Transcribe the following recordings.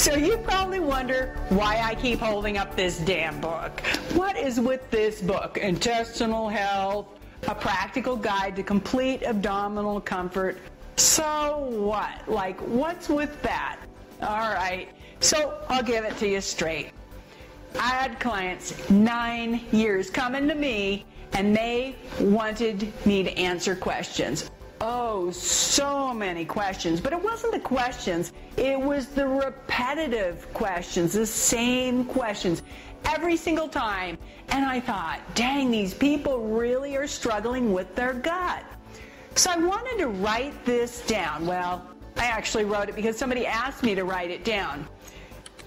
So you probably wonder why I keep holding up this damn book. What is with this book, Intestinal Health, A Practical Guide to Complete Abdominal Comfort? So what? Like, what's with that? All right, so I'll give it to you straight. I had clients 9 years coming to me, and they wanted me to answer questions. Oh, so many questions. But it wasn't the questions. It was the repetitive questions, the same questions every single time. And I thought, dang, these people really are struggling with their gut. So I wanted to write this down. Well, I actually wrote it because somebody asked me to write it down.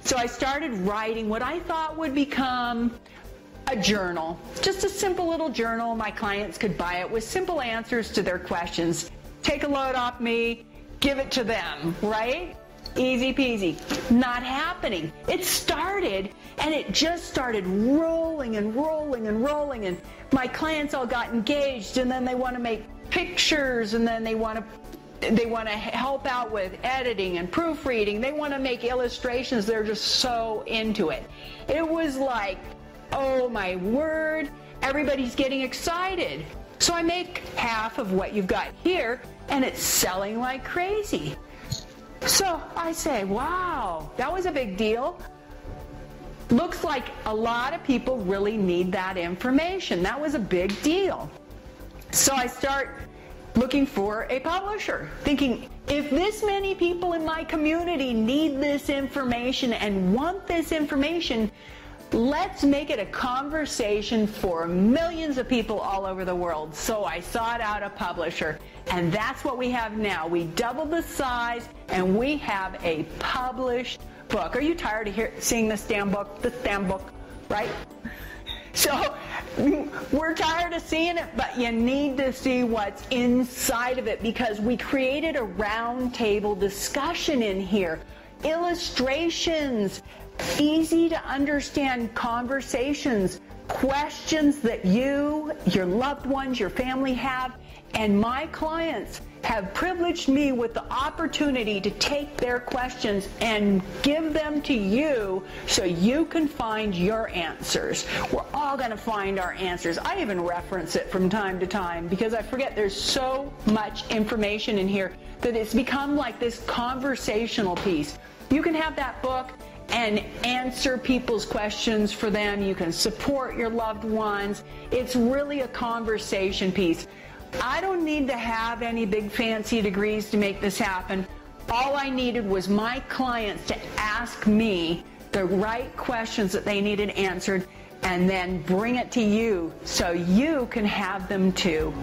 So I started writing what I thought would become a journal, just a simple little journal. My clients could buy it with simple answers to their questions. Take a load off me, give it to them, right? Easy peasy. Not happening. It started, and it just started rolling and rolling and rolling, and my clients all got engaged, and then they want to make pictures, and then they want to help out with editing and proofreading. They want to make illustrations. They're just so into it. It was like, oh my word, everybody's getting excited. So I make half of what you've got here, and it's selling like crazy. So I say, wow, that was a big deal. Looks like a lot of people really need that information. That was a big deal. So I start looking for a publisher, thinking, if this many people in my community need this information and want this information, let's make it a conversation for millions of people all over the world. So I sought out a publisher, and that's what we have now. We doubled the size, and we have a published book. Are you tired of seeing this damn book? This damn book, right? So we're tired of seeing it, but you need to see what's inside of it, because we created a round table discussion in here. Illustrations, easy to understand conversations, questions that you, your loved ones, your family have, and my clients have privileged me with the opportunity to take their questions and give them to you so you can find your answers. We're all going to find our answers. I even reference it from time to time because I forget there's so much information in here that it's become like this conversational piece. You can have that book and answer people's questions for them. You can support your loved ones. It's really a conversation piece. I don't need to have any big fancy degrees to make this happen. All I needed was my clients to ask me the right questions that they needed answered, and then bring it to you so you can have them too.